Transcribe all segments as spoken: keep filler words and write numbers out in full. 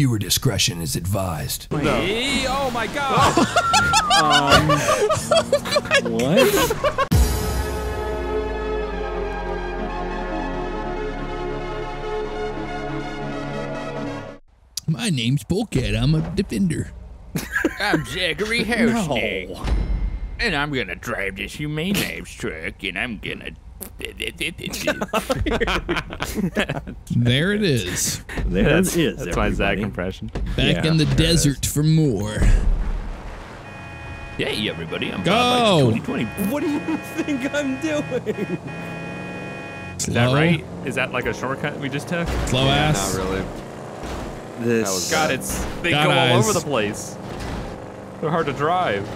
Viewer discretion is advised. No. Oh my god! um, oh my what? God. My name's Polcat. I'm a defender. I'm Zachary Housney. No. And I'm gonna drive this Humane Labs truck, and I'm gonna. There it is. There that's, it is. That's everybody. My Zach impression. Back yeah, in the desert for more. Hey, everybody. I'm Go. twenty twenty. What do you think I'm doing? Slow. Is that right? Is that like a shortcut we just took? Slow yeah, ass. Not really. This God, it's they God go eyes. all over the place. They're hard to drive.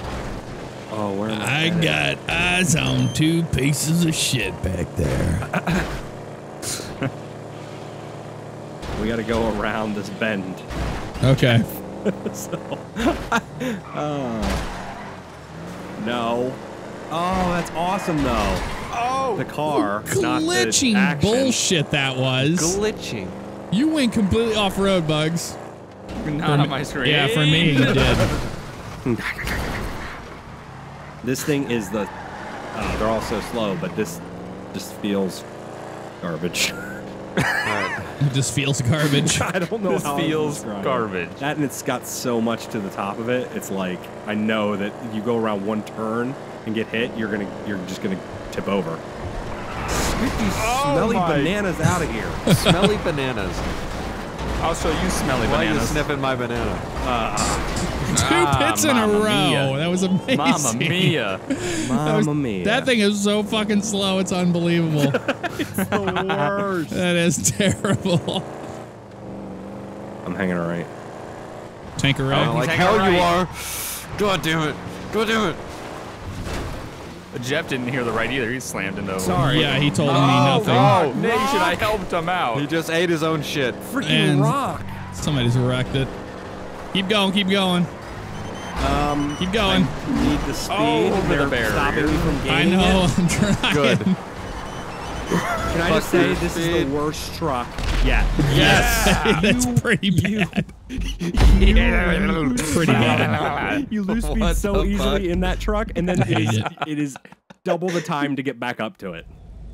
Oh, where am I? I got it? eyes on two pieces of shit back there. We got to go around this bend. Okay. so, uh, no. Oh, that's awesome though. Oh, the car. Ooh, glitching not the bullshit that was. Glitching. You went completely off-road, Buggs. Not on my screen. Yeah, for me, you did. This thing is the... Uh, they're all so slow, but this just feels garbage. It just feels garbage. I don't know this how This feels garbage. It. That and it's got so much to the top of it. It's like, I know that you go around one turn and get hit, you're gonna, you're just going to tip over. Get these oh smelly my. bananas out of here. Smelly bananas. I'll show you smelly Why bananas. Why are you sniffing my banana? Uh, Two pits ah, in a row. Mia. That was amazing. Mamma mia. Mamma mia. That thing is so fucking slow. It's unbelievable. It's the worst. That is terrible. I'm hanging all right. Tanker right. Oh, like hell right. you are. God damn it. God damn it. Jeff didn't hear the right either. He slammed into. Sorry. Yeah, he told me oh, nothing. Oh, no, Nation, I helped him out. He just ate his own shit. Freaking and rock. Somebody's wrecked it. Keep going, keep going. Um, keep going. I need the speed. Oh, they're the stopping me from gaining I know, it. I'm trying. Good. Can I just say this speed. is the worst truck yet? Yes. Yeah. That's pretty bad. You, yeah, pretty bad. You lose speed what so easily fuck? in that truck, and then it is, it. it is double the time to get back up to it.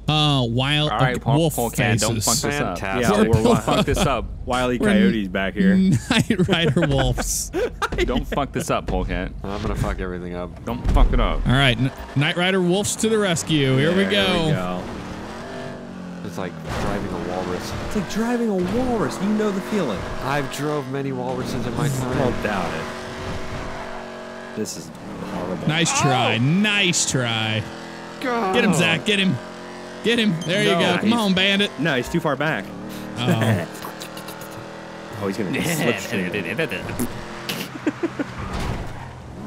Uh, wild All right, wolf Polcat, don't fuck this up. Yeah, we're, we're, we'll fuck this up. Wile E. Coyote's back here. Night Rider wolves. Don't fuck this up, Polcat. I'm gonna fuck everything up. Don't fuck it up. All right, N Night Rider wolves to the rescue. Here yeah, we go. Here we go. It's like driving a walrus. It's like driving a walrus. You know the feeling. I've drove many walruses in my time. I don't doubt it. This is horrible. Nice try. Oh. Nice try. God. Get him, Zach. Get him. Get him. There no, you go. Come on, bandit. No, he's too far back. Oh, oh he's going to slipstream.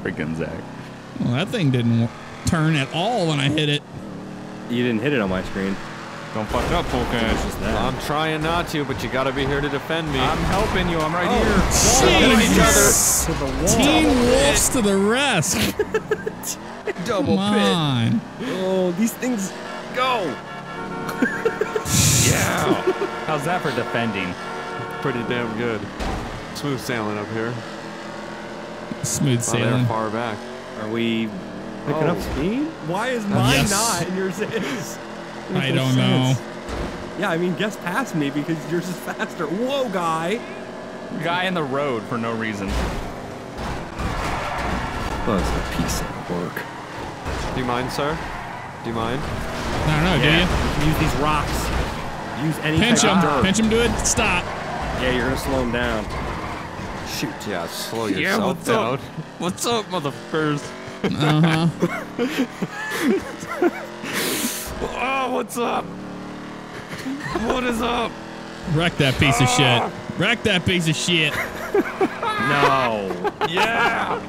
Freaking Zach. Well, that thing didn't turn at all when I hit it. You didn't hit it on my screen. Don't fuck up, Polcat. Well, I'm trying not to, but you gotta be here to defend me. I'm helping you. I'm right oh, here. Jesus. To the wall. Team Double wolves pit. to the rest. Double Come on. pit. Oh, these things go. Yeah. How's that for defending? Pretty damn good. Smooth sailing up here. Smooth oh, sailing. Far back. Are we picking oh. up speed? Why is mine yes. not and yours is? I don't sense. know. Yeah, I mean, guess past me because yours is faster. Whoa, guy. Guy in the road for no reason. That was a piece of work. Do you mind, sir? Do you mind? I don't know, yeah. do you? Use these rocks. Use any Pinch him. Dirt. Pinch him to it. Stop. Yeah, you're going to slow him down. Shoot. Yeah, slow yeah, yourself what's down. Up? What's up, motherfuckers? Uh-huh. Oh, what's up? What is up? Wreck that piece oh. of shit. Wreck that piece of shit. No. Yeah.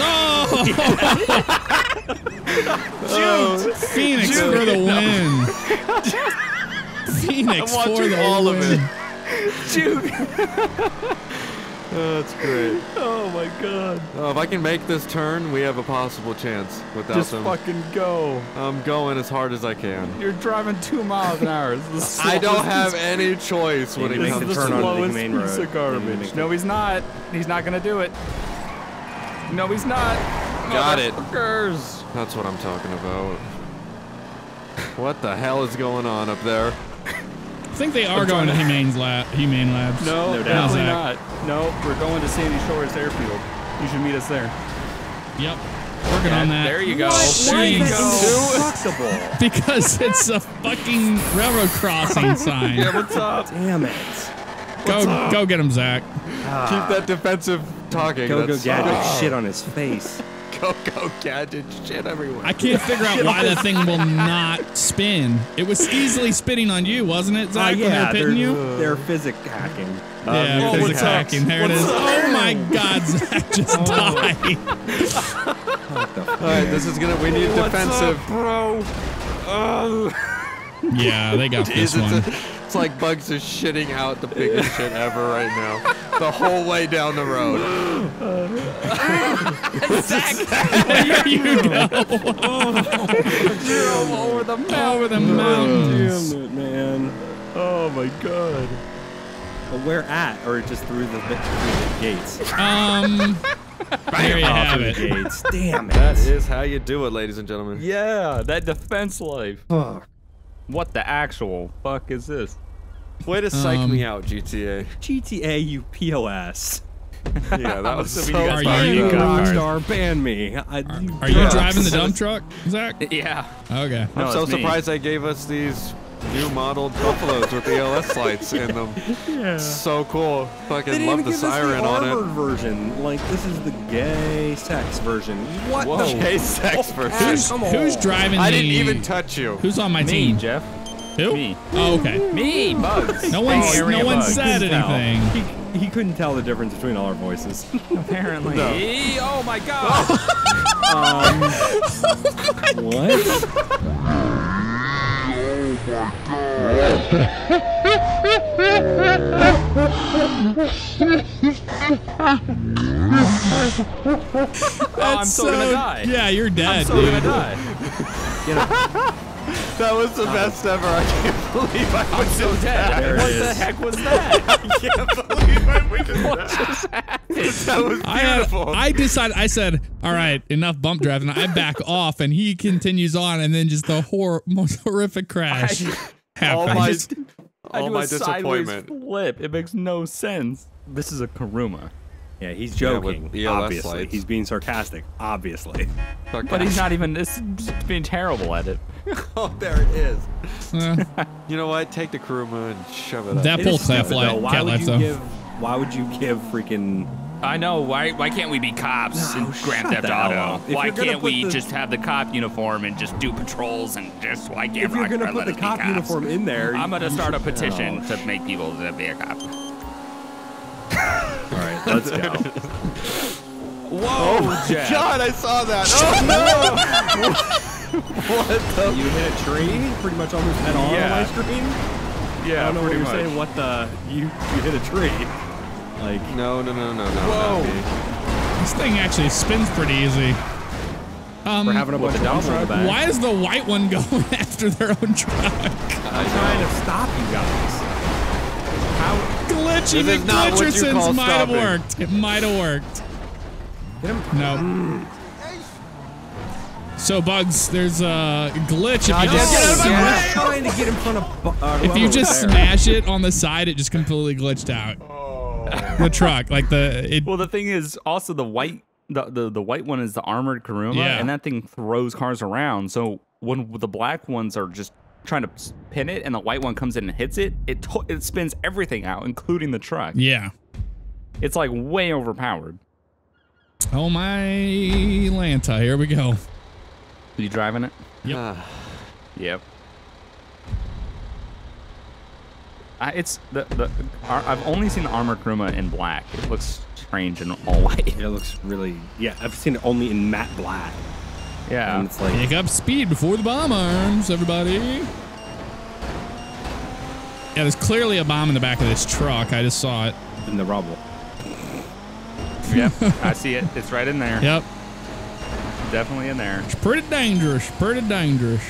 Oh. Yeah. Shoot. Phoenix Shoot. for the win. Phoenix for the all win. Of it. Shoot. Oh, that's great. Oh my god. Oh, if I can make this turn, we have a possible chance without Just them. Just fucking go. I'm going as hard as I can. You're driving two miles an hour. This I don't have any choice when it comes to turn on the main road. This is the slowest piece of garbage. No, he's not. He's not gonna do it. No, he's not. Got it. That's what I'm talking about. What the hell is going on up there? I think they are we're going to Humane's lab, Humane Labs. No, no definitely not. No, we're going to Sandy Shores Airfield. You should meet us there. Yep. Working yeah, on that. There you go. What? There you go. Because it's a fucking railroad crossing sign. Yeah, what's up? Damn it. Go, up? go get him, Zach. Ah. Keep that defensive talking. Go, That's go, gadget oh. shit on his face. Go, go, gadget shit everywhere. I can't figure out why that thing will not spin. It was easily spitting on you, wasn't it, Zach? Uh, yeah, they were pitting you? Uh, they're physic hacking. Um, yeah, oh, physic hacking. There what's it is. Up? Oh my god, Zach just oh. died. What the fuck? All right, this is gonna. We need what's defensive, up, bro. Uh, yeah, they got this one. It's, a, it's like Buggs is shitting out the biggest shit ever right now. The whole way down the road. Zach, there you go. Oh, over the mountain. Over the mountains. Damn it, man. Oh my god. Well, where at, or just through the, through the gates? Um. There you have it. Gates. Damn it. That is how you do it, ladies and gentlemen. Yeah, that defense life. Fuck. What the actual fuck is this? Way to psych um, me out, G T A. G T A, you P O S. Yeah, that was so Are you Rockstar, ban me. I, are, are you driving the dump truck, Zach? Yeah. Okay. No, I'm so surprised they gave us these new modeled Buffalos with the L S lights in them. Yeah. So cool. Fucking love the siren the on it. Version. Like, this is the gay sex version. What Whoa. the gay sex oh, version? Who's, who's driving I the... didn't even touch you. Who's on my me, team? Jeff. Who? Me. Oh, okay. Me, Bugs. No one, oh, no one said anything. He, he couldn't tell the difference between all our voices. Apparently. No. Oh my god. um, what? Oh my god. Oh, I'm so, so gonna die. Yeah, you're dead. I'm so dude. gonna die. Get up. That was the best ever. I can't believe I was so dead. What the heck was that? I can't believe I was that. That was beautiful. I, I decided. I said, "All right, enough bump driving." I back off, and he continues on, and then just the hor most horrific crash I, all my, I just, all I do a my disappointment. Flip. It makes no sense. This is a Kuruma. Yeah, he's joking. Yeah, obviously, lights. he's being sarcastic. Obviously, sarcastic. But he's not even. It's just being terrible at it. Oh, there it is. Uh, you know what? Take the Kuruma and shove it up. That Polcat light. Why would you give? Why would you give freaking? I know. Why? Why can't we be cops no, in Grand Theft Auto? Why can't we the, just have the cop uniform and just do patrols and just? Why can't? If you're gonna put the cop cops? uniform in there, I'm gonna start a petition no. to make people to be a cop. All right, let's go. Whoa! Oh Jeff. God, I saw that. Oh no! What the? You hit a tree, pretty much almost head on yeah. on my screen. Yeah, I don't know pretty what you're much. saying. What the? You you hit a tree? Like no no no no no. Whoa! This thing actually spins pretty easy. Um, We're having a bunch of dumps on the back. Why is the white one going after their own truck? I'm trying to stop you guys. Glitchy McGlitchersons might have worked. It might have worked. Get him. No. Mm. So Bugs, there's a glitch. If you just if you just smash it on the side, it just completely glitched out. Oh. The truck, like the. It, well, the thing is, also the white, the the, the white one is the armored Kuruma, yeah. and that thing throws cars around. So when the black ones are just. Trying to pin it, and the white one comes in and hits it. It to it spins everything out, including the truck. Yeah, it's like way overpowered. Oh my Lanta! Here we go. You driving it? Yep. Uh, yep. I, it's the the. I've only seen the armored Kuruma in black. It looks strange in all white. It looks really. Yeah, I've seen it only in matte black. Yeah. And it's like, pick up speed before the bomb arms, everybody. Yeah, there's clearly a bomb in the back of this truck. I just saw it. In the rubble. Yep, I see it. It's right in there. Yep. Definitely in there. It's pretty dangerous. Pretty dangerous.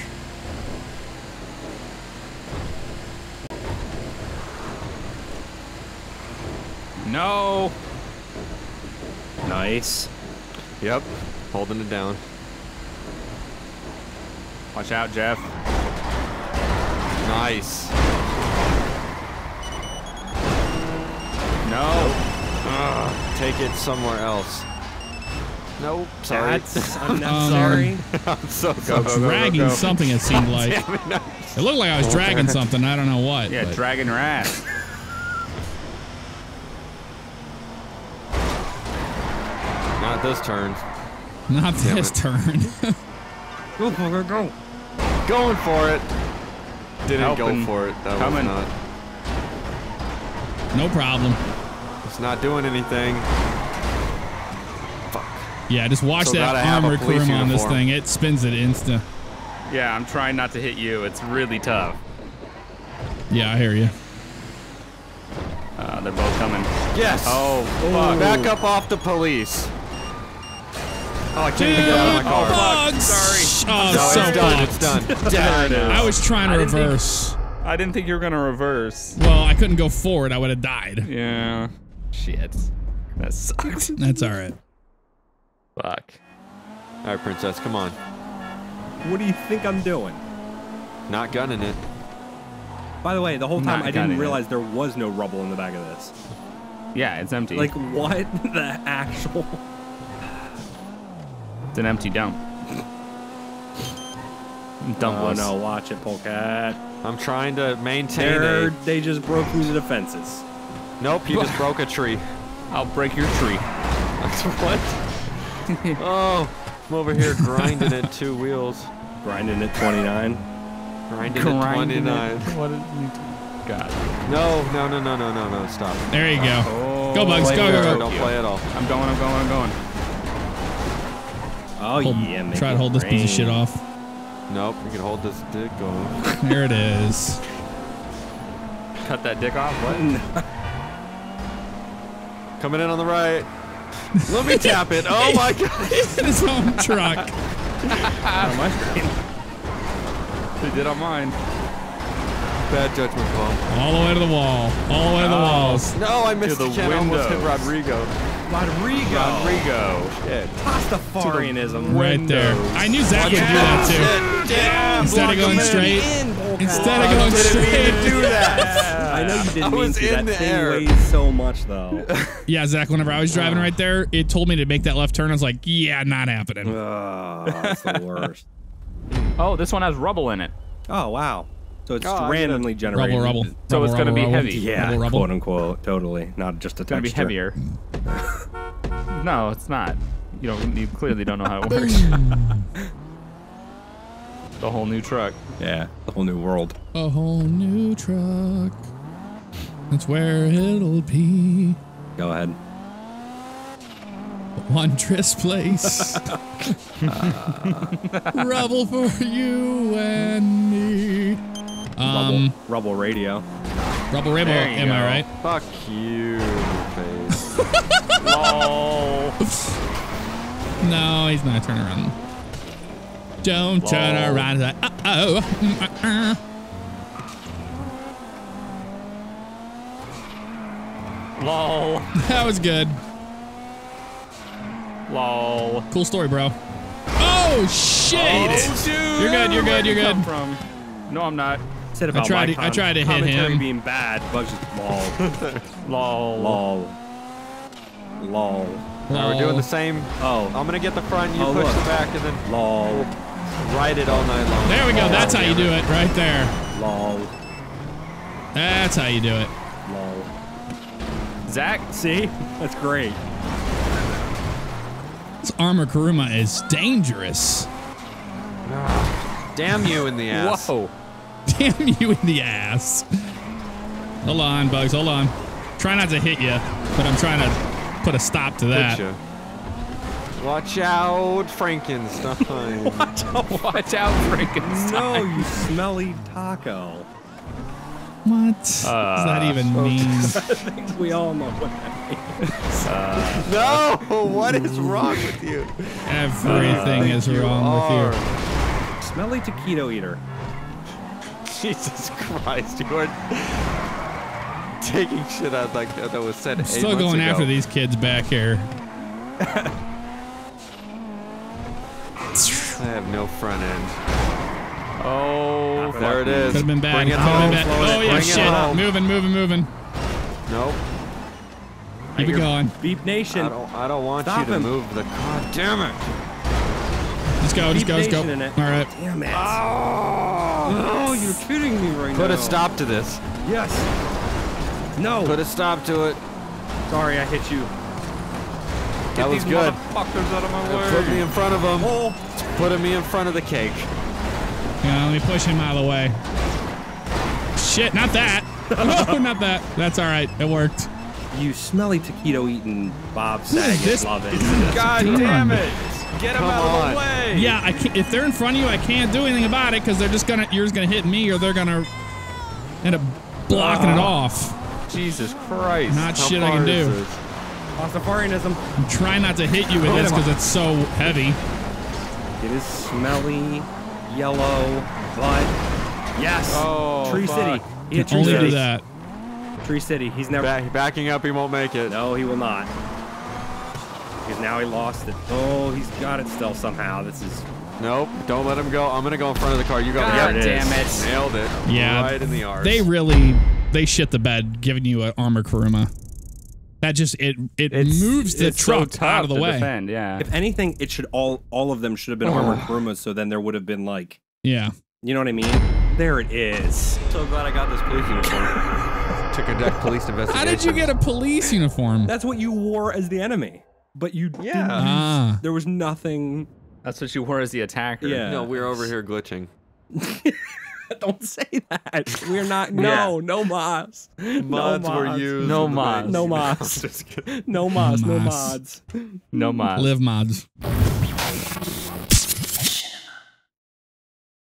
No. Nice. Yep. Holding it down. Watch out, Jeff. Nice. No. Ugh, take it somewhere else. Nope. Sorry. That's, I'm not um, sorry. I'm so go, go, go, dragging go, go. something. It seemed like it, no. It looked like I was dragging something. I don't know what. Yeah, but. Dragging your ass. Not this turn. Not Damn this it. turn. Go for it, go. Going for it. Didn't Helping. go for it. That Coming. was not. No problem. It's not doing anything. Fuck. Yeah, just watch so that armored Kuruma on this thing. It spins it insta. Yeah, I'm trying not to hit you. It's really tough. Yeah, I hear you. Uh, they're both coming. Yes. Oh, fuck. Ooh. Back up off the police. Oh, I can't get out of my car. Oh, fuck. Sorry. Oh, no, so it's done. It's done. It's done. I was trying to I reverse. Didn't think, I didn't think you were going to reverse. Well, I couldn't go forward. I would have died. Yeah. Shit. That sucks. That's all right. Fuck. All right, princess, come on. What do you think I'm doing? Not gunning it. By the way, the whole time Not I didn't realize it. there was no rubble in the back of this. Yeah, it's empty. Like, what the actual... It's an empty dump. Dumpless. Oh no, watch it, Polcat. I'm trying to maintain They're, it. They just broke through the defenses. Nope, you just broke a tree. I'll break your tree. What? Oh, I'm over here grinding at two wheels. Grinding at twenty-nine. Grinding, grinding at twenty-nine. At, what did you do? God. No, no, no, no, no, no, no, stop. There you go. Oh, go, Bugs, go, go, go. Don't play at all. I'm going, I'm going, I'm going. Oh, hold, yeah, try to hold this rain. piece of shit off. Nope, you can hold this dick off. There it is. Cut that dick off? What? Coming in on the right. Let me tap it. Oh my god. In his own truck. On my screen. They did on mine. Bad judgment call. All the way to the wall. All the way to the oh, walls. No, I missed the cat. I almost hit Rodrigo. Rodrigo. Rodrigo. Shit. Tostafarianism. Right there. I knew Zach would do that too. Shit. Damn, instead of going straight. In. Instead of going straight. I didn't mean to do that. I know you didn't mean to. That thing weighs so much though. Yeah, Zach, whenever I was driving right there, it told me to make that left turn. I was like, yeah, not happening. Oh, that's the worst. Oh, this one has rubble in it. Oh, wow. So it's oh, randomly gonna, generated. Rubble, rubble. So rubble, it's going to be rubble. heavy. Yeah, rubble, rubble. quote unquote, totally. Not just a it's texture. It's going to be heavier. No, it's not. You don't. You clearly don't know how it works. The whole new truck. Yeah, the whole new world. A whole new truck. That's where it'll be. Go ahead. Wondrous place. uh. Rubble for you and me. Um, Rubble. Rubble radio. Rubble radio, am go. I right? Fuck you, face. Oh. No, he's not turning around. Don't Whoa. turn around. Uh oh. Uh -uh. Lol. That was good. Lol. Cool story, bro. Oh, shit. Oh, you're good, you're good, you're good. From? No, I'm not. Said about I tried to, I tried to hit him. being bad, Buggs just lol. Lol. Lol. Lol. Now we're doing the same. Oh. I'm going to get the front, you oh, push look. the back, and then lol. Ride it all night long. There we go. Lol. That's how you do it right there. Lol. That's how you do it. Lol. Zach, see? That's great. This armor Kuruma is dangerous. Damn you in the ass. Whoa. Damn you in the ass. Hold on, Bugs. Hold on. Try not to hit you, but I'm trying to put a stop to that. Picture. Watch out, Frankenstein. Watch out, watch out, Frankenstein. No, you smelly taco. What? Uh, does that even folks. mean? I think we all know what that means. Uh, no! What is wrong with you? Everything uh, is you wrong are. with you. Smelly taquito eater. Jesus Christ, you are taking shit out like that was said eight months ago. Still going after these kids back here. I have no front end. Oh, there it is. Could have been bad. Bring it home. Been bad. Oh, yeah, shit. Moving, moving, moving. Nope. Keep it going. Beep Nation. I don't, I don't want Stop you to him. move the car. Damn it. Just go, just go, just go. All right. Damn it. Oh, oh you're kidding me right Put now. Put a stop to this. Yes. No. Put a stop to it. Sorry, I hit you. Get that was these good. Motherfuckers out of my way. Put me in front of them. Oh. Put me in front of the cake. Yeah, let me push him out of the way. Shit, not that. Oh, not that. That's all right. It worked. You smelly taquito eating Bob Saget. This? Love it. God damn it. Get him Come out on. of the way. Yeah, I can't, if they're in front of you, I can't do anything about it because they're just gonna, you're just gonna hit me, or they're gonna end up blocking oh. it off. Jesus Christ. Not How shit I can do. Tostafarianism. I'm trying not to hit you with oh, this because it's so heavy. It is smelly. Yellow, but yes, oh, Tree fuck. City. He had only do that. Tree City. He's never Back, backing up. He won't make it. No, he will not. Because now he lost it. Oh, he's got it still somehow. This is. Nope. Don't let him go. I'm gonna go in front of the car. You go. God there it damn is. it. Nailed it. Yeah. Right in the arse. They really, they shit the bed giving you an armor Kuruma. That just it it it's, moves the truck so out of the way. Defend, yeah. If anything, it should all all of them should have been oh. armored Kurumas, so then there would have been like yeah, you know what I mean. There it is. So glad I got this police uniform. To conduct police investigation. How did you get a police uniform? That's what you wore as the enemy, but you yeah. Didn't, ah. There was nothing. That's what you wore as the attacker. Yeah. No, we we're over here glitching. Don't say that. We're not. No, yeah. no mods. Mods no were used. No mods. No mods. No mods. No mods. No mods. No mods. Live mods.